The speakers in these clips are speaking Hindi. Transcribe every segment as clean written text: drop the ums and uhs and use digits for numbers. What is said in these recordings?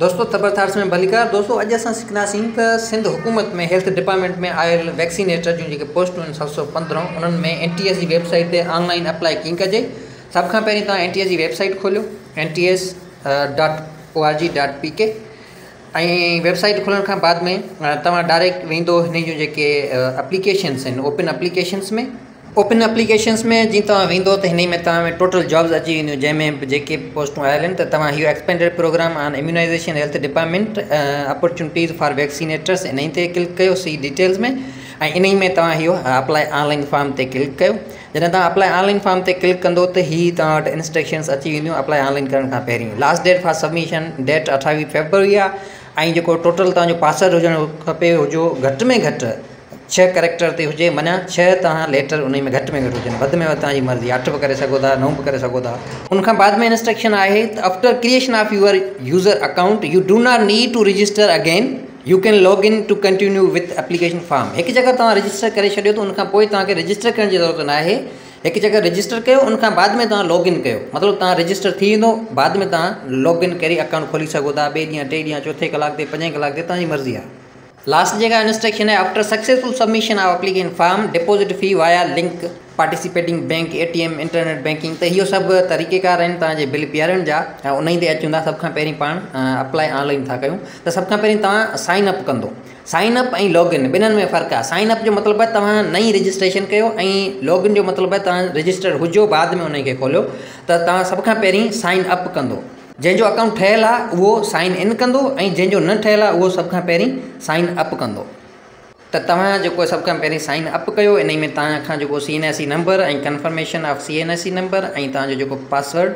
दोस्तों ख़बरदार में बलिकार दोस्तों अज अस सिखनासीं त सिंध हुकूमत में हेल्थ डिपार्टमेंट में आयल वैक्सीनेटर जो पोस्टूं आहिनि 715 उन्हनि में NTS जी वेबसाइट ते ऑनलाइन अप्लाई कीअं कजे। सभ खां पहिरीं तव्हां NTS जी वेबसाइट खोलियो NTS.org.pk ऐं वेबसाइट खुलण खां बाद में तव्हां डायरेक्ट वेंदो हिन जूं जेके एप्लीकेशन्स आहिनि ओपन एप्लीकेशन्स में जीअं तव्हां वेंदो त हिन में तव्हां टोटल जॉब्स अची वेंदियूं जंहिंमें जेके पोस्टूं आयल आहिनि त तव्हां इहो expanded programme on immunization health department opportunities for vaccinators इन ते क्लिक कयो सी डिटेल्स में ऐं इन में तव्हां इहो अप्लाई ऑनलाइन फॉर्म ते क्लिक कयो। जैसे तुम अप्लाई ऑनलाइन फॉर्म से क्लिक कौ तो ही तुम इंस्ट्रक्शंस अची वेंदियों अप्लाई ऑनलाइन करण का पैर last date for submission date 28 February आई जो टोटल तुम पासवर्ड हो खपे हो घट में घट 6 कैरेक्टर से हुए माना 6 तुम लेटर उन में घट हो वध में तुम्हारी मर्जी 8 भी करोता 9 भी करोता। उनका बाद में इंस्ट्रक्शन है after creation of your user account you do not need to register again you can log in to continue with application form. एक जगह तुम रजिस्टर करे छो तो उनका रजिस्टर करने की जरूरत ना है। एक जगह रजिस्टर कर उनका बाद में तुम लॉग इन कर मतलब तुम रजिस्टर थी वो बाद में तुम लॉग इन कर अकाउंट खोली सोता 2 ढी 3 ढी 4 कलाक 5 कलाक तुम्हारी मर्जी है। लास्ट जगह इंस्ट्रक्शन है after successful submission of application form deposit fee via link participating bank ATM internet banking तो यो सब तरीक़ेकार आहिनि बिल पीआरएन जा उन ते अचूंदा। सब खां पहिरीं पाण अप्लाई ऑनलाइन था कयूं तो सब खां पहिरीं तव्हां साइन अप कंदो साइन अप ऐं लॉगिन ॿिन्हिनि में फ़र्क़ु आहे। साइन अप जो मतिलबु आहे तव्हां नई रजिस्ट्रेशन कयो ऐं लॉगिन जो मतिलबु आहे तव्हां रजिस्टर हुजो बाद में उन खे खोलियो त तव्हां सब खां पहिरीं साइन अप कंदो जंहिंजो अकाउंट ठहियलु आहे उहो साइन इन कंदो ऐं जंहिंजो न ठहियलु आहे उहो सब खां पहिरीं साइन अप कंदो। तो तव्हां जेको सभु खां पहिरीं साइन अप कयो इन में तव्हां जेको CNIC नंबर ऐं कंफर्मेशन ऑफ CNIC नंबर ऐं तव्हांजो जेको पासवर्ड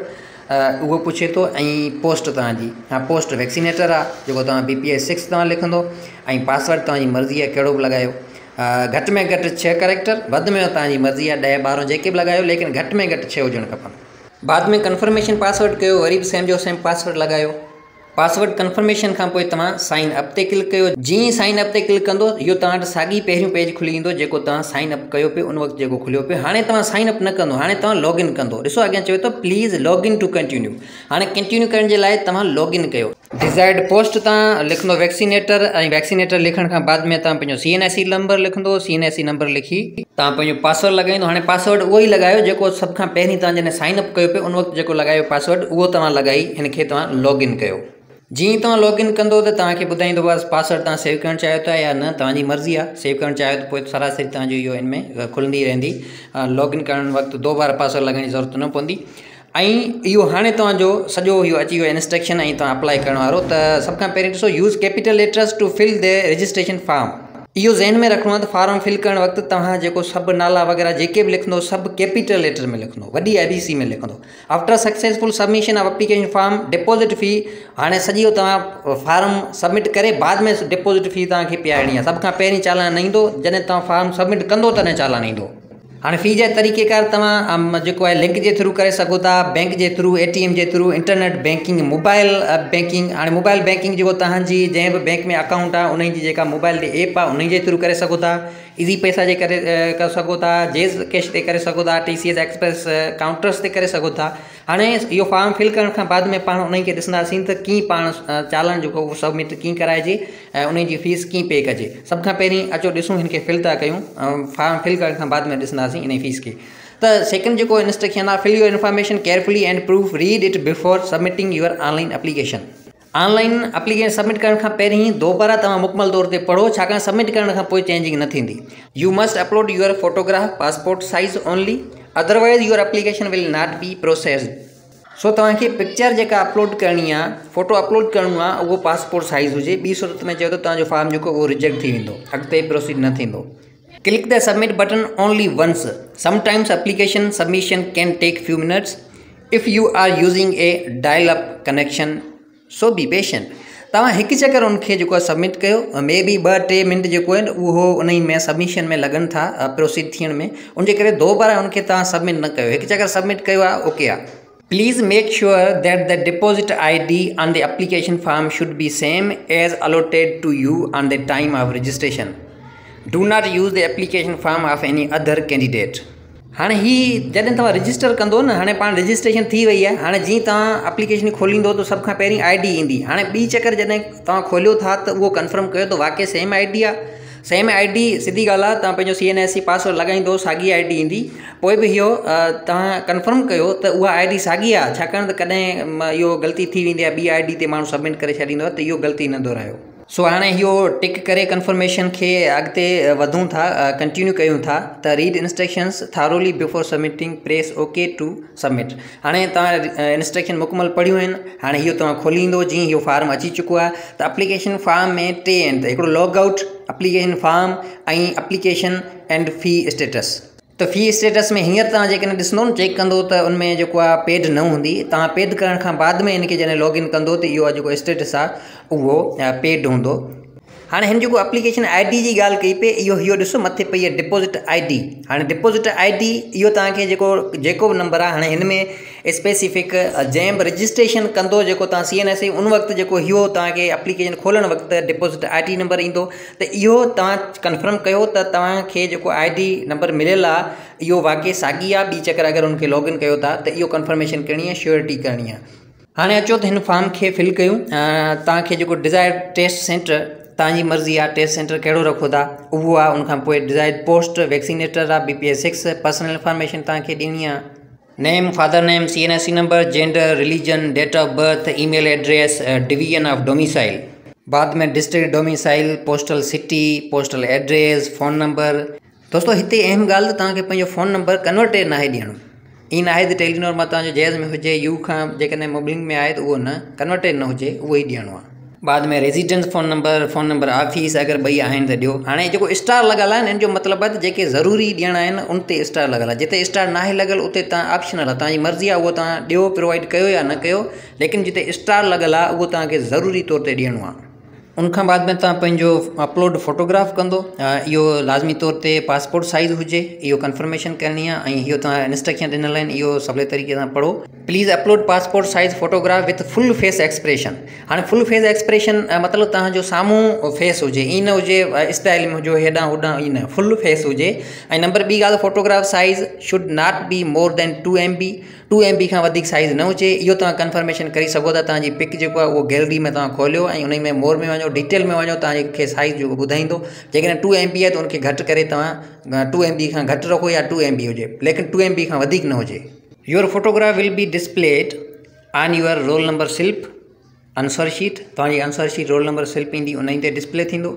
उहो पुछे तो ऐं पोस्ट तव्हांजी पोस्ट वैक्सीनेटर आहे जेको तव्हां BPS 6 तव्हां लिखंदो ऐं पासवर्ड तव्हांजी मर्ज़ी आहे कहिड़ो बि लॻायो घटि में घटि 6 कैरेक्टर वधि में तव्हांजी मर्ज़ी आहे 10 12 जेके बि लॻायो लेकिन घटि में घटि 6 हुजणु खपनि। बाद में कंफर्मेशन पासवर्ड कयो वरी बि सेम पासवर्ड लगायो पासवर्ड कंफर्मेशन का पोइ तव्हां साइन अप ते क्लिक कयो। जी साइन अप ते क्लिक कंदो यो तव्हां वटि साॻी पहिरियों पेज खुली ईंदो जेको तव्हां साइन अप कयो पे उन वक़्तु जेको खुलियो पे। हाणे तव्हां साइन अप न कंदो हाणे तव्हां लॉगिन कंदो। ॾिसो अॻियां चवे थो प्लीज़ लॉगिन टू कंटिन्यू हाणे कंटिन्यू करण जे लाइ तव्हां लॉगिन कयो डिज़ायर्ड पोस्ट तव्हां लिखंदो वैक्सीनेटर ऐं वैक्सीनेटर लिखण खां बाद में तव्हां पंहिंजो CNIC नंबर लिखंदो CNIC नंबर लिखी तव्हां पंहिंजो पासवर्ड लॻाईंदो। हाणे पासवर्ड उहो ई लॻायो जेको सभ खां पहिरीं तव्हां जॾहिं साइन अप कयो पे उन वक़्तु जेको लॻायो पासवर्ड उहो तव्हां लॻाई हिन खे तव्हां लॉगिन कयो। जी तव्हां लॉगिन कंदो त तव्हांखे ॿुधाईंदो बसि पासवर्ड तव्हां सेव करणु चाहियो था या न तव्हांजी मर्ज़ी आहे। सेव करणु चाहियो त पोइ सरासरी तव्हांजो इहो हिन में खुलंदी रहंदी लॉगिन करण वक़्तु 2 बार पासवर्ड लॻाइण जी ज़रूरत न पवंदी ऐं इहो हाणे तव्हांजो सॼो इहो अची वियो इंस्ट्रक्शन ऐं तव्हां अप्लाई करण वारो। त सभु खां पहिरीं ॾिसो use capital letters to fill the registration form इहो ज़हन में रखिणो आहे त फॉर्म फिल करण वक़्तु तव्हां जेको सभु नाला वग़ैरह जेके बि लिखंदो सभु कैपिटल लेटर में लिखंदो वॾी ABC में लिखंदो। After successful submission of application form deposit fee हाणे सॼो तव्हां फॉर्म सबमिट करे बाद में डिपोज़िट फी तव्हांखे पियारणी आहे। सभ खां पहिरीं चालान न ईंदो जॾहिं तव्हां फॉर्म सबमिट कंदो तॾहिं चालान ईंदो। हाँ फी के तरीक़ेकार तुम जो है लिंक के थ्रू करे सको था बैंक के थ्रू ATM के through internet banking mobile banking. हाँ मोबाइल बैंकिंग जो तहजी जैं भी बैंक में अकाउंट आ उन जी मोबाइल ऐप आ उन के थ्रू करे सको था इजी पैसा के कर सको था जेज कैश से करे सको था TCS एक्सप्रेस काउंटर्स से करे सको था। हाँ यो फॉर्म फिल करण के बाद में पा उन के दिसंदी तो कें पा चालान जो सबमिट कें कराएजे उन की फीस कें पे कजे। सब खां पहिरीं अचो ॾिसूं हिन खे फिल था कयूं फॉर्म फिल करण के बाद में दिसंदी इन फीस के। तो सेकंड जो इंस्ट्रक्शन आ fill your information carefully and proof read it before submitting your online application submit करण का पैरी 2 बार तुम मुकमल तौर पर पढ़ो छाकाणि सबमिट करण का कोई चेंजिंग न थींदी। You must upload your photograph passport size only otherwise your application will not be processed. सो तव्हांखे पिक्चर जेका अपलोड करनी आहे फोटो अपलोड करणो आहे उहो पासपोर्ट साइज हुजे ॿी सूरत में चयो त तव्हांजो फॉर्म जो वो रिजेक्ट थी वेंदो अॻिते प्रोसीड न थींदो। Click the submit button only once. Sometimes application submission can take few minutes if you are using a dial-up connection, so be patient. तव्हां हिकु चकर उनखे जेको आहे सबमिट कयो मे बी 2-3 मिंट जेको आहिनि उहो उन में सबमिशन में लॻनि था प्रोसीड थियण में उनजे करे 2 बार उनखे तव्हां सबमिट न कयो हिकु चकर सबमिट कयो आहे ओके आहे। Please make sure that the deposit ID on the application form should be same as allotted to you on the time of registration. Do not use the application form of any other candidate. हाँ ही जैसे तुम रजिस्टर कंदो न, हाँ पान रजिस्ट्रेशन थी वही है। हाँ जी तुम एप्लीकेशन खोलींदो तो सब का पैं आई डी इंदी। हाँ बी चक्कर जैसे तुम खोलो था तो वो कंफर्म कर तो वाकई सेम आई डी आ, सेम आई डी सीधी गाल है। तुम CNSC पासवर्ड लगाइंदो सागी आई डी इंदी, कोई भी यो कंफर्म कर तो वह आई डी सागी आ। कदें यो गलती थी वेंदी आ, बी आई डी ते मानू सबमिट करे छॾींदो आ, तो यो गलती न दोहरायो। सो हाँ यो टिक करे कंफर्मेशन के अगते वधूँ था, कंटिन्यू क्यों था। Read instructions thoroughly before submitting, press okay to submit. हाँ तुम इंस्ट्रक्शन मुकमल पढ़ियों। हाँ यो तुम खोलींदो जी यो फार्म अची चुको है। तो एप्लीकेशन फार्म में टे एंड एक logout, application form application and fee status. तो फी स्टेटस में हींअर तुम जैसो न चेक कंदो तो उनमें जो पेड न होंगी। तुम पेड करण का बाद में इनके जैसे लॉगिन कंदो तो यो जो स्टेटस आ वो पेड होंदो। हाँ इन जो एप्लीकेशन आई डी की गाल कई पे, यो ॾिसो मथे पई है डिपोजिट आई डी। हाँ डिपोजिट आई डी यो तव्हांखे जेको बि नंबर आ, हाँ इनमें स्पेसिफिक जंहिं बि रजिस्ट्रेशन कंदो जो तुम CNSC उन वक्त जो यो तव्हांखे एप्लीकेशन खोलण वक्त डिपोजिट आई डी नंबर इंदो। तो यो तव्हां कंफर्म कयो त तव्हांखे जो आई डी नंबर मिलियल आ यो वाकई साॻी आ। ॿी चक्कर अगर उनके लॉगिन कयो था तो यो कंफर्मेशन करनी है, श्योरिटी करनी है। हाँ अचो तो इन फॉर्म के फिल कयूं। तव्हांखे जेको डिज़ायर्ड टेस्ट सेंटर तांजी मर्जी आ, टेस्ट सेंटर कड़ो रखो था वो आ। उनका डिजायर्ड पोस्ट वैक्सीनेटर आ, BPS 6। पर्सनल इन्फॉर्मेशन तक देनी है, name, father name, CNSC number, gender, religion, date of birth, email address, division of domicile, बाद में district domicile, postal city, postal address, phone number. दोस्तों इतने अहम गाल तक फ़ोन नंबर कन्वर्टेड ना दियण। इन ना तो टेलीनॉर में तुझे जैज़ में हुए यू का जैसे मोबाइल में आए तो वो न कन्वर्टेड न हुए वो ही दियणो आ। बाद में रेजिडेंस, फ़ोन नंबर ऑफिस अगर बई आन तो दियो। हाँ जो स्टार लगल है इनके मतलब जो जरूरी दियण उन ते स्टार लगल है, जिते स्टार ना लगल उते ऑप्शनल ती मर्जी आ, वो दियो प्रोवाइड कर या न कर। लेकिन जिते स्टार लगल है वो तक जरूरी तौर पर दियणो आ। उनका बाद में तुझो अपलोड फोटोग्राफ कंदो, यो लाजमी तौर पर पासपोर्ट साइज हुए, यो कंफर्मेशन करनी है। यो इंस्ट्रक्शन दिनल आन, यो सवले तरीके से पढ़ो। Please upload passport size photograph with full face expression. हाँ फुल फेस एक्सप्रेशन मतलब तुझो सामूँ फेस हुए, इन हुए स्टाइल में हुए हेडा होडा, इन फुल फेस हुए। नंबर बी गाल photograph size should not be more than 2 MB। 2 MB का वधिक साइज न हुए। यो कंफर्मेशन करी सको था। तुझी पिक जो वो गैलरी में खोलो, उनमें मोर में वनो, डिटेल में वनो, तुझे साइज जो बुधाइंदो। जैसे 2 MB है तो उनके घट करे तुम 2 MB का घट रखो या 2 MB हो, लेकिन 2 MB का वधिक न हो। Your photograph will be displayed on your roll number slip, answer sheet. तुम्हारी answer sheet roll number slip इंदी उन ते डिस्प्ले थींदो।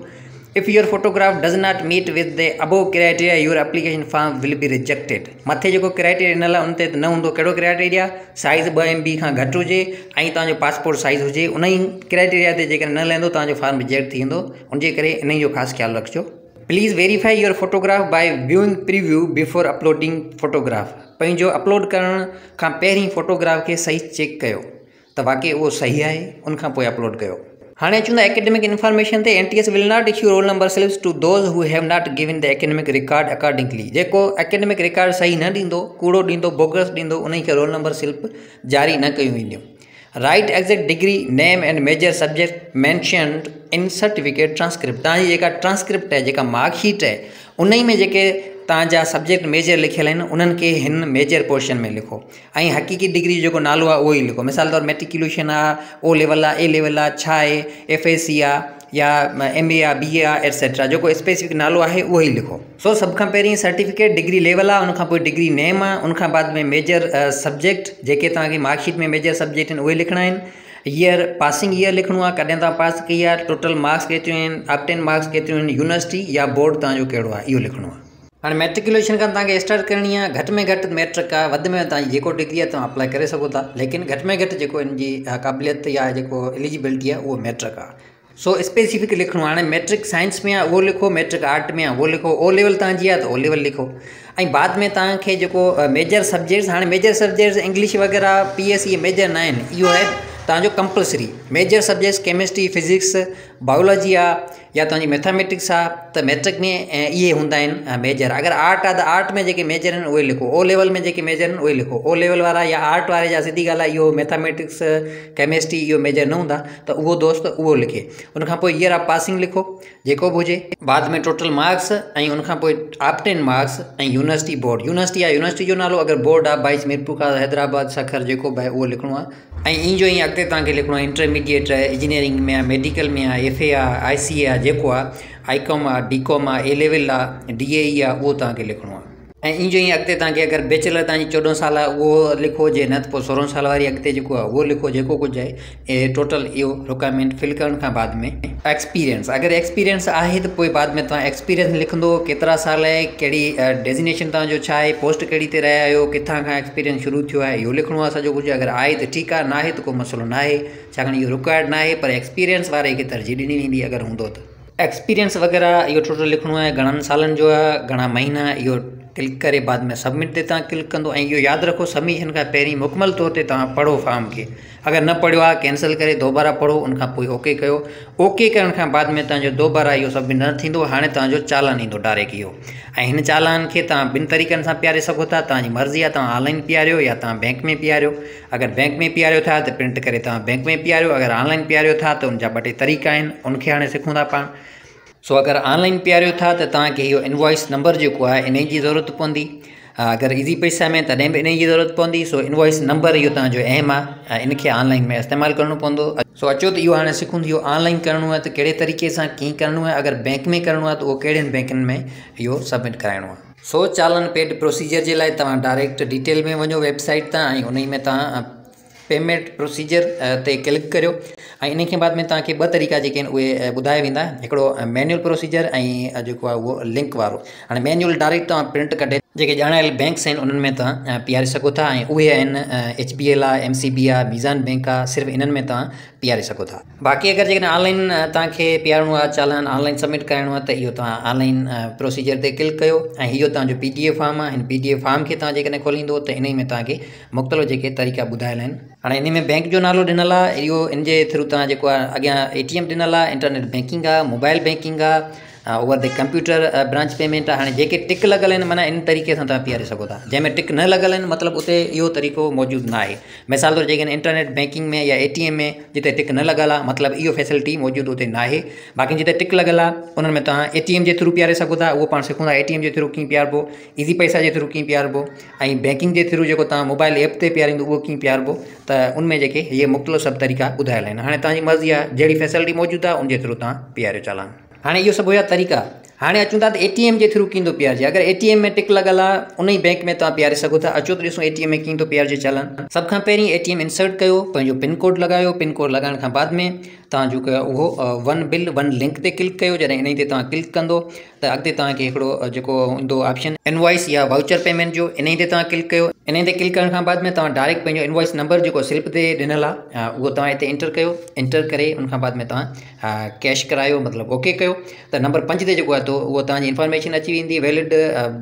If your photograph does not meet with the above criteria your application form will be rejected. मथे जो क्राइटेरिया दिनल उन ते न होंदो। कड़ो क्राइटेरिया? साइज 2 MB का घट हुए, तुझो पासपोर्ट साइज हुए। उन क्राइटेरिया ते जैसे न लेंदो तुझो फॉर्म रिजेक्ट थींदो। उनके करे इन जो खास ख्याल रखो। Please verify your photograph by viewing preview before uploading photograph. पैंजो अपलोड करण का पैरी फोटोग्राफ के सही चेक कयो तो वाकई वो सही है, उनका अपलोड कयो। हाँ अचूँ एकेडमिक इन्फॉर्मेशन ते NTS will not issue roll number slips to those who have not given the academic record accordingly. जो एकेडमिक रिकॉर्ड सही न दींदो, कूड़ो दींदो, बोगस दींदो, उन के रोल नंबर स्लिप जारी न कयूं वेंदियूं। Write exact degree, name and major subject mentioned in certificate transcript. ताजी ट्रांसक्रिप्ट है, जो मार्कशीट है, उन्हीं में जे ताजा सब्जेक्ट मेजर लिखल उन्हनि खे हिन मेजर पोर्शन में लिखो। हकीकी डिग्री जो नालो आ उहो ई लिखो। मिसाल तौर मेट्रिकुलेशन आ, ओ लेवल आ, ए लेवल आ, छा आहे, FSC आ या MA आ, BA आ, एटसेट्रा। जो स्पेसिफिक नालो है वो ही लिखो। सो सब का पैं सर्टिफिकेट डिग्री लेवल आ, उनका डिग्री नेम आ, उनका बाद में मेजर सब्जेक्ट जेके तव्हांखे मार्कशीट में मेजर सब्जेक्ट उहे लिखना आन। ईयर, पासिंग ईयर लिखो आ, कदें तुम पास कई आ, टोटल मार्क्स केतिरियूं, ऑब्टेन मार्क्स केतिरियूं, यूनिवर्सिटी या बोर्ड तुझो कड़ो आ, इहो लिखो आ। हाँ मेट्रिकुलेशन का तक स्टार्ट करनी है। घट में घट मैट्रिक आ, वध में जो डिग्री है तुम अप्लाई करे सको था, लेकिन घट में घट जो इनकी काबिलियत या जो एलिजिबिलिटी है वो मैट्रिक आ। सो स्पेसिफिक लिखो। हाँ मैट्रिक साइंस में आ वो लिखो, मैट्रिक आर्ट में आ वो लिखो, ओ लेवल तजी आ तो ओ लेवल लिखो। बाद में तक जो मेजर सब्जेक्ट्स, हाँ मेजर सब्जेक्ट्स इंग्लिश वगैरह PS ये मेजर ना, यो है तुझो compulsory. Major subjects chemistry, physics, biology आ, या तो मैथमेटिक्स आ तो मैट्रिक में ये हुंदा आहिनि मेजर। अगर आर्ट आ तो आर्ट में जेके मेजर आहिनि उहे लिखो, ओ लेवल में जेके मेजर आहिनि उहे लिखो। ओ लेवल वारा या आर्ट वारे जा सिधी ॻाल्हि आहे इहो मैथमेटिक्स केमिस्ट्री इहो मेजर न हूंदा तो उहो दोस्त उहो लिखे। उनखां पोइ ईयर ऑफ पासिंग लिखो जेको बि हुजे, बाद में टोटल मार्क्स ऐं उनखां पोइ ऑब्टेन मार्क्स ऐं यूनिवर्सिटी बोर्ड यूनिवर्सिटी आहे यूनिवर्सिटी जो नालो अगरि बोर्ड आहे बाइस मीरपुर खां हैदराबाद सखर जेको बि आहे उहो लिखणो आहे। इन जो अगते लिखो इंटरमीडिएट इंजीनियरिंग में मेडिकल में FA ICS ICom DCom A level DAE वो लिखो। इंजो ही अगते अगर बैचलर तीन 14 साल वो लिखो जे न तो 16 साल वाली अगते वो लिखो जो कुछ है। टोटल यो रिक्वायरमेंट फिल करण का बाद में एक्सपीरियंस अगर एक्सपीरियंस है तो बाद में एक्सपीरियंस लिखो केतरा साल है कड़ी डेजिग्नेशन तुझा है पोस्ट कड़ी से रहा हो कितना का एक्सपीरियंस शुरू थो है यो लिखो है सो कुछ। अगर आए तो ठीक है ना है तो कोई मसलो ना है यो रिक्वायर्ड ना है पर एक्सपीरियंस वाले के तरजीह दिनी वी अगर होंद तो एक्सपीरियंस वगैरह यो टोटल लिखो है घणन सालन जो है घना महीना यो क्लिक करे बाद में सबमिट ते तुम क्लिक कौ। यो याद रखो सबमिशन का पैं मुकमल तौर पर तुम पढ़ो फॉर्म के, अगर न पढ़ो आ कैंसिल करे दोबारा पढ़ो उनका ओके कयो। ओके करण का बाद में तुझो दोबारा यो सबमिट न थींदो, हाणे तुझो चालान इंदो डायरेक्ट यो। इन चालान के तुम बिन तरीकन से प्यारे सको था, तुम्हारी मर्जी आ तुम ऑनलाइन प्यारो या तुम बैंक में प्यारो। अगर बैंक में प्यारो था तो प्रिंट करे तुम बैंक में प्यारो, अगर ऑनलाइन प्यारो था तो उनका बटे तरीका आन उनके हाणे सिखूँ था पान। सो अगर ऑनलाइन प्यारो था तो तुम यो इनवॉइस नंबर जो है इन की जरूरत पवी। अगर इजी पैसा में तदें भी इन की जरूरत पवी। सो इनवॉइस नंबर यो तुझो अहम आ, इनके ऑनलाइन में इस्तेमाल करो पव। सो अचो तो यो हाँ सीखूँ यो ऑनलाइन करो है तो कड़े तरीके से कें करो है। अगर बैंक में करो है तो वो कड़े बैंकन में यो सबमिट कराणो है। सो चालन पेड प्रोसीजर के लिए तुम डायरेक्ट डिटेल में वो वेबसाइट तुम उन में तुम पेमेंट प्रोसीजर ते क्लिक करो। इन के बाद में तक ब तरीका वे बुधाया वा एकड़ो मैन्युअल प्रोसीजर वो लिंक वालों। हाँ मैन्युअल डायरेक्ट तुम प्रिंट कटे जे जानायल बैंक्स उनमें तुम पियारे सको था। उहे एचबीएल आ एमसीबी आ मीज़ान बैंक आ सिर्फ इन में तुम पियारे सको था। बाकी अगर जैसे ऑनलाइन तक पियारणो आ चालान ऑनलाइन सबमिट कराणो तो यो ऑनलाइन प्रोसीजर से क्लिक करो। यो तुझो पीडीएफ फॉर्म आ पीडीएफ फॉर्म के तुम खोलींदो तो इन में तक मुख्तलिफ़ जे तरीका बुधायल। हाँ इन में बैंक जो नालो दिनल है यो इन थ्रू तुम अग्न एटीएम दिनल है, इंटरनेट बैंकिंग आ, मोबाइल बैंकिंग आ, over the computer branch payment आ। हाँ जेके टिक लगल माना इन तरीके से तुम पियारे सको था, जैमें टिक न लगल मतलब उतने यो तरीको मौजूद ना है। मिसाल तौर जैसे इंटरनेट बैंकिंग में या एटीएम में जिते टिक न लगल आ मतलब यो फैसिलिटी मौजूद उतने ना है। बाकी जिते टिक लगल आ उनमें तुम एटीएम के थ्रू पियारे सको था, वो पा सीखो था एटीएम के थ्रू कें पियारबो, इजी पैसा के थ्रू कें पियारबो, बैंकिंग के थ्रू जो मोबाइल ऐप से पियारींदो वो कें पियारबो। तो उनमें जेके ये मुख्तलिफ़ सब तरीका बुधायल आहिनि। हाँ तुम्हारी मर्ज़ी आ जड़ी फैसिलिटी मौजूद आ उनके थ्रू तुम पियारो चालान। हाँ यो सब हुआ तरीका। हाँ अचूँ था एटीएम के थ्रू कींदो पियारजे, अगर एटीएम में टिक लगल आ उन ही बैंक में तुम पियारे सको था। अचो तो ऐसो एटीएम में कींदो पियारजे चालान। सब खां पहिरीं एटीएम इंसर्ट कयो, पंहिंजो पिनकोड लगायो। पिनकोड लगाइण खां बाद में तुझो वो वन बिल वन लिंक से क्लिक करो। जैसे इन ते क्लिक कंदो तो अगते तुमको जो ऑप्शन इनवॉइस या वाउचर पेमेंट जो इन ते क्लिक करो। इन क्लिक करण बाद में तुम डायरेक्ट इनवॉइस नंबर जो स्लिप से दिनल है वो इतने एंटर करो। एंटर करे उनका बाद में कैश करायो मतलब ओके करो। तो नंबर 5 से तो वो तुम्हारी इन्फॉर्मेशन अची वी वैलिड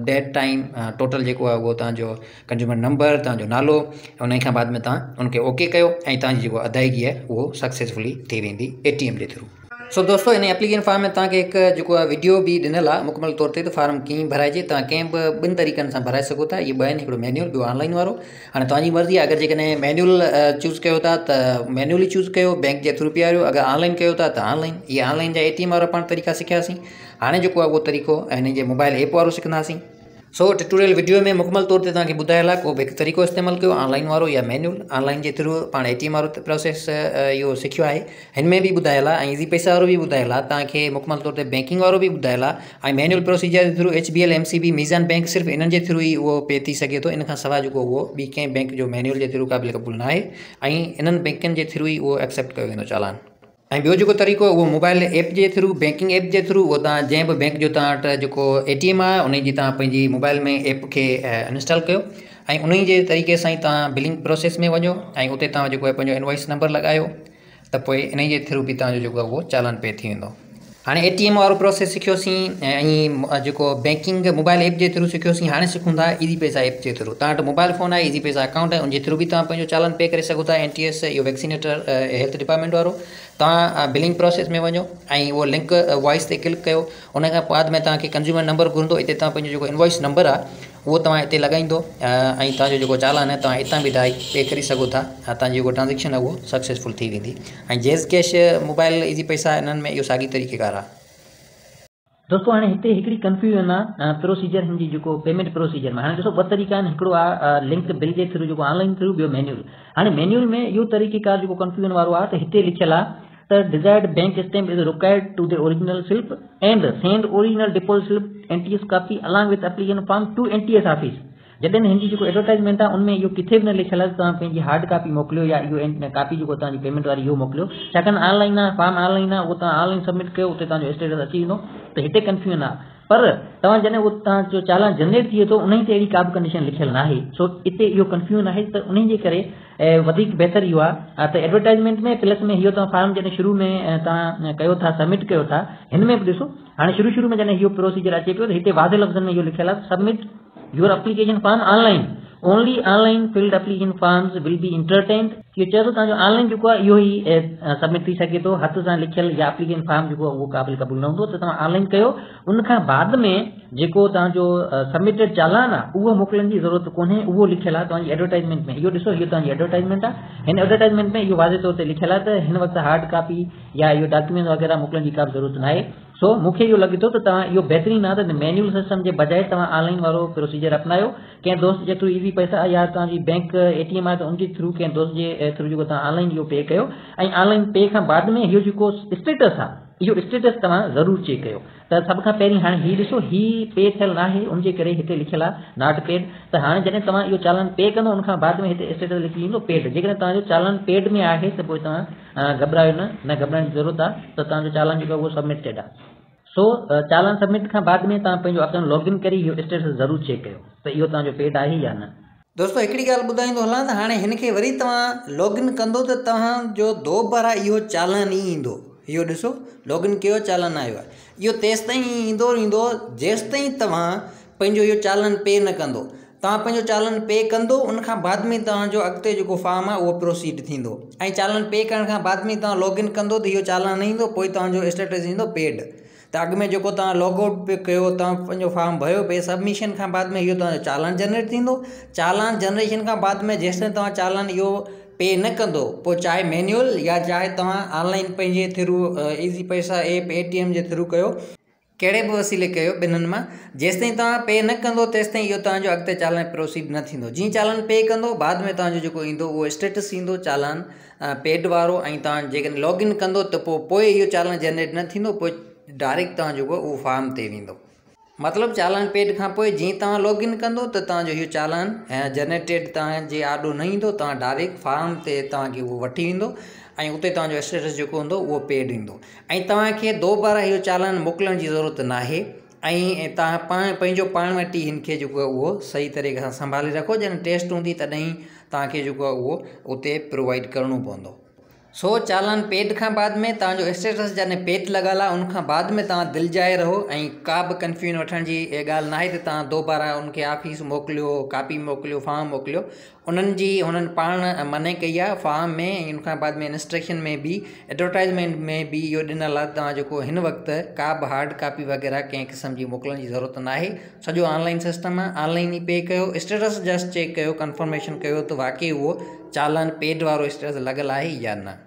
डेट टाइम टोटल जो तुझो कंज्यूमर नंबर तुझो नालो उन बाद में उनके ओके करो। अदायगी है वो सक्सेसफुली थी वी एटीएम के थ्रू। सो दोस्तों इन एप्लीकेशन फॉर्म में तक एक जो वीडियो भी दिनल है मुकम्मल तौर पर फॉर्म कें भराजे कें भी बिन तरीकन से भराए सको था। ये बो मैन्युअल बो ऑनलाइन वो। हाँ तुम्हारी मर्जी, अगर जैसे मैन्युअल चूज किया था तो मैन्युअली चूज किया बैंक के थ्रू पियारो, अगर ऑनलाइन किया था तो ऑनलाइन। ये ऑनलाइन एटीएम वाला पान तरीका सीखियासी। हाँ वो तरीको इन मोबाइल ऐप वो सीखंदासी। सो ट्यूटोरियल वीडियो में मुकम्मल तौर पर तक बुधायल है को भी एक तरीक़ो इस्तेमाल किया ऑनलाइन वालों या मैन्युअल। ऑनलाइन के थ्रू पा एटीएम वालों प्रोसेस यो सीखो है, इनमें भी बुधायल है। इजी पैसा वो भी बुधायल है, तक मुकम्मल तौर पर बैंकिंग वालों भी बुधायल है। मैन्युअल प्रोसीजर के through HBL MCB Meezan bank सिर्फ इन के थ्रू ही वो पे थी सके तो। इन सवा जो वो बी कें बैंक जो मैन्युअल के थ्रू काबिल कबूल ना है, इन बैंकन के थ्रू ही वो एक्सेप्ट किया वो चालान। बो जो तरीको वो मोबाइल ऐप के थ्रू बैंकिंग ऐप के थ्रू वो जै भी बैंक जो एटीएम है उनकी तुम मोबाइल में ऐप के इंस्टॉल करो। उन के तरीके से तुम बिलिंग प्रोसेस में वजो, उतने तुम इनवॉइस नंबर लगायो तो इन के थ्रू भी तुझो वो चालान पे थी वो। हाँ ATM वालों प्रोसेस सीखियोसीं जो बैंकिंग मोबाइल ऐप के थ्रू सीखियोसीं। हाँ सीखूँ था ईज़ीपैसा ऐप के थ्रू। तो मोबाइल फोन है, ईज़ीपैसा अकाउंट है, उनके थ्रू भी तुम चालान पे करे सको था। NTS यो वैक्सीनेटर हेल्थ डिपार्टमेंट वो तुम बिलिंग प्रोसेस में वनो वो लिंक वॉइस से क्लिक करो। उन बाद में तक कंज्यूमर नंबर घुरो, इतने तुम इनवॉइस नंबर आ वो ते लगाइंदो जो चालान है तुम इतना भी पे करी सको था। तुम ट्रांजेक्शन है वो सक्सेसफुल थी वेंदी। जेज़ कैश मोबाइल ईज़ीपैसा इन में यो सागी तरीक़ेकार आ। दोस्तों हाँ इतने एक कन्फ्यूजन आ प्रोसीजर इन जो पेमेंट प्रोसीजर में। हाँ दोस्तों ब तरीक़ा आ लिंक बिल के थ्रू ऑनलाइन थ्रू बो मेन्यूल। हाँ मेन्यूल में यो तरीक़ेकार कन्फ्यूजन वो आ लिखल आ desired bank stamp is required to the original slip and send original deposit slip NTS copy along with application form to NTS office। जॾहिं हिन जी जेको एडवर्टाइजमेंट आहे उनमें इहो किथे बि न लिखियलु आहे। तव्हां पंहिंजी हार्ड कापी मोकिलियो या इहो कापी जेको तव्हांजी पेमेंट वारी इहो मोकिलियो, छाकाणि ऑनलाइन आहे, फॉर्म ऑनलाइन आहे, उहो तव्हां ऑनलाइन सबमिट कयो, उते तव्हांजो स्टेटस अची वेंदो। त हिते कंफ्यूजन आहे, पर तव्हां जॾहिं उहो तव्हांजो चालान जनरेट थिए थो उन ते अहिड़ी का बि कंडीशन लिखियलु नाहे। सो इते इहो कंफ्यूजन आहे, त उन जे करे वधीक बहितर इहो आहे त एडवर्टाइजमेंट में प्लस में इहो तव्हां फॉर्म जॾहिं शुरू में तव्हां कयो था सबमिट कयो था, हिन में बि ॾिसो हाणे शुरू में जॾहिं इहो प्रोसीजर अचे पियो त हिते वाधे लफ़्ज़नि में इहो लिखियलु आहे submit Your application form online. Only online filled application forms will be entertained। इहो चए थो तव्हांजो ऑनलाइन जेको आहे इहो ई सबमिट थी सघे थो। हथ सां लिखियलु या एप्लीकेशन फॉर्म जेको उहो क़ाबिल क़बूल न हूंदो। त तव्हां ऑनलाइन कयो, उनखां बाद में जेको तव्हांजो सबमिटेड चालान आहे उहो मोकिलण जी ज़रूरत कोन्हे। उहो लिखियलु आहे तव्हांजी एडवर्टाइजमेंट में। इहो ॾिसो इहो तव्हांजी एडवर्टाइजमेंट आहे। हिन एडवर्टाइजमेंट में इहो वाज़े तौर ते लिखियलु आहे त हिन वक़्तु हार्ड कापी या इहो डॉक्यूमेंट वग़ैरह मोकिलण जी का बि ज़रूरत न आहे। सो मूंखे इहो लॻे थो त तव्हां इहो बहितरीनु आहे त मेन्यूल सिस्टम जे बजाए तव्हां ऑनलाइन वारो प्रोसीजर अपनायो। कंहिं दोस्त जे थ्रू ईज़ीपैसा या तव्हांजी बैंक ATM आहे त उनजे थ्रू कंहिं दोस्त जे थ्रू जो तव्हां ऑनलाइन इहो पे कयो ऐं ऑनलाइन पे खां बाद में इहो जेको स्टेटस आहे इहो स्टेटस तव्हां ज़रूरु चेक कयो। त सभ खां पहिरीं हाणे हीउ ॾिसो हीउ पे थियलु नाहे, उनजे करे हिते लिखियलु आहे नॉट पेड। त हाणे जॾहिं तव्हां इहो चालान पे कंदो उनखां बाद में हिते स्टेटस लिखी ईंदो पेड। जेकॾहिं तव्हांजो चालान पेड में आहे त पोइ तव्हां घबरायो न घबराइण जी ज़रूरत आहे। त तव्हांजो चालान जेको आहे उहो सबमिटेड आहे। सो चालान सबमिट खां बाद में तव्हां पंहिंजो अकाउंट लॉगिन करे इहो स्टेटस ज़रूरु चेक कयो त इहो तव्हांजो पेड आहे या न। दोस्तों हिकिड़ी ॻाल्हि ॿुधाईंदो हलां त हाणे हिन खे वरी तव्हां लॉगिन कंदो त तव्हांजो दोबारा इहो चालान ई ईंदो। इहो ॾिसो लॉगिन कयो चालान आयो आहे। इहो तेसि ताईं ईंदो जेसि ताईं तव्हां पंहिंजो इहो चालान पे न कंदो। तव्हां पंहिंजो चालान पे कंदो उनखां बाद में तव्हांजो अॻिते जेको फॉर्म आहे उहो प्रोसीड थींदो। ऐं चालान पे करण खां बाद में तव्हां लॉगिन कंदो त इहो चालान ईंदो, पोइ तव्हांजो स्टेटस ईंदो पेड। त अॻु में जेको तव्हां लॉगआउट पे कयो, तव्हां पंहिंजो फॉर्म भरियो पे सबमिशन खां बाद में इहो तव्हांजो चालान जनरेट थींदो। चालान जनरेशन खां बाद में जेसि ताईं तव्हां चालान इहो पे न कंदो, पोइ चाहे मेन्युअल या चाहे तव्हां ऑनलाइन पंहिंजे थ्रू ईज़ीपैसा ऐप ATM जे थ्रू कयो, कहिड़े बि वसीले कयो, ॿिन्हिनि मां जेसि ताईं तव्हां पे न कंदो तेसि ताईं इहो तव्हांजो अॻिते चालान प्रोसीड न थींदो। जीअं चालान पे कंदो बाद में तव्हांजो जेको ईंदो उहो स्टेटस ईंदो चालान पेड वारो। ऐं तव्हां जेकॾहिं लॉगिन कंदो त पोइ इहो चालान जनरेट न थींदो, पोइ डायरेक्ट तुम जो वो फॉर्म से वो मतलब चालान पेड का जी तुम लॉगिन कहो तो तुझो यो चालान जनरेटेड ते आडो नहीं डायरेक्ट फॉर्म से वो वी वो उत स्टेटस जो हों वो पेड इंदो। तव्हांखे दोबारा यो चालान मोकलण की जरूरत ना है। तुम पान वटी इनके वो सही तरीके से संभाले रखो। जन टेस्ट होंगी तद वो उतने प्रोवाइड करो पव। सो चालान पेड का बाद में तुझो स्टेटस जैसे पेड लॻल आहे उनका बाद में तुम दिलजाए रहो। का भी कंफ्यूजन वठण जी ॻाल्हि नाहे त तव्हां दोबारा उनके ऑफिस मोकिलियो, कापी मोकिलियो, फॉर्म मोकिलियो। उन्हनि पाण मने कई आहे फॉर्म में। उनका बाद में इंस्ट्रक्शन में भी एडवर्टाइजमेंट में भी इहो ॾिनल आहे तव्हांजो हिन वक़्तु का भी हार्ड कापी वग़ैरह कंहिं क़िस्म जी मोकिलण जी ज़रूरत न आहे। सॼो ऑनलाइन सिस्टम आहे, ऑनलाइन ई पे कयो, स्टेटस जस्ट चेक कयो, कंफर्मेशन कयो तो वाकई वो चालान पेड वारो स्टेटस लॻल आहे या न।